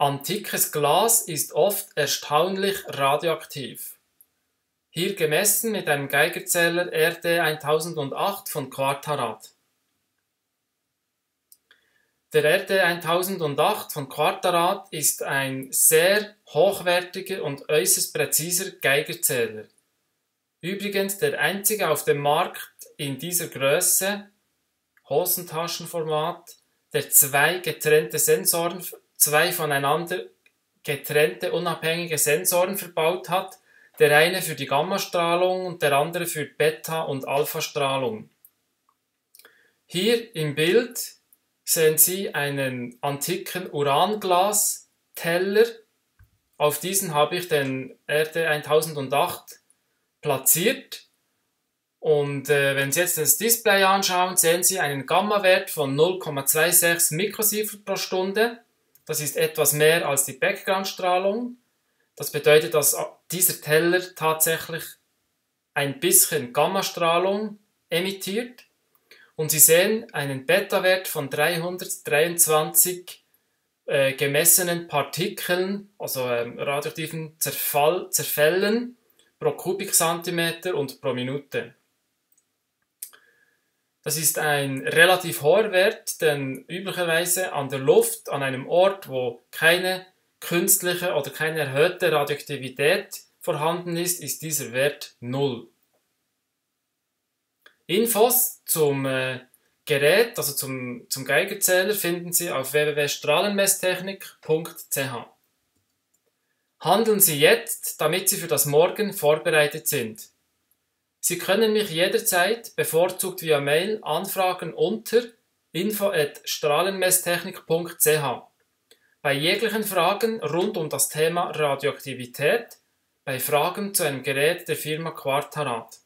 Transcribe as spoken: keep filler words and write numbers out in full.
Antikes Glas ist oft erstaunlich radioaktiv. Hier gemessen mit einem Geigerzähler R D eintausendacht von Quarta Rad. Der R D eintausend acht von Quarta Rad ist ein sehr hochwertiger und äußerst präziser Geigerzähler. Übrigens der einzige auf dem Markt in dieser Größe, Hosentaschenformat, der zwei getrennte Sensoren zwei voneinander getrennte unabhängige Sensoren verbaut hat, der eine für die Gammastrahlung und der andere für Beta- und Alphastrahlung. Hier im Bild sehen Sie einen antiken Uranglas-Teller. Auf diesen habe ich den R D eintausend acht platziert. Und äh, wenn Sie jetzt das Display anschauen, sehen Sie einen Gamma-Wert von null Komma sechsundzwanzig Mikrosievert pro Stunde. Das ist etwas mehr als die Backgroundstrahlung. Das bedeutet, dass dieser Teller tatsächlich ein bisschen Gammastrahlung emittiert. Und Sie sehen einen Beta-Wert von dreihundertdreiundzwanzig äh, gemessenen Partikeln, also ähm, radioaktiven Zerfall, Zerfällen pro Kubikzentimeter und pro Minute. Das ist ein relativ hoher Wert, denn üblicherweise an der Luft, an einem Ort, wo keine künstliche oder keine erhöhte Radioaktivität vorhanden ist, ist dieser Wert null. Infos zum äh, Gerät, also zum, zum Geigerzähler, finden Sie auf w w w punkt strahlenmesstechnik punkt c h. Handeln Sie jetzt, damit Sie für das Morgen vorbereitet sind. Sie können mich jederzeit, bevorzugt via Mail, anfragen unter info at strahlenmesstechnik punkt c h. Bei jeglichen Fragen rund um das Thema Radioaktivität, bei Fragen zu einem Gerät der Firma Quarta Rad.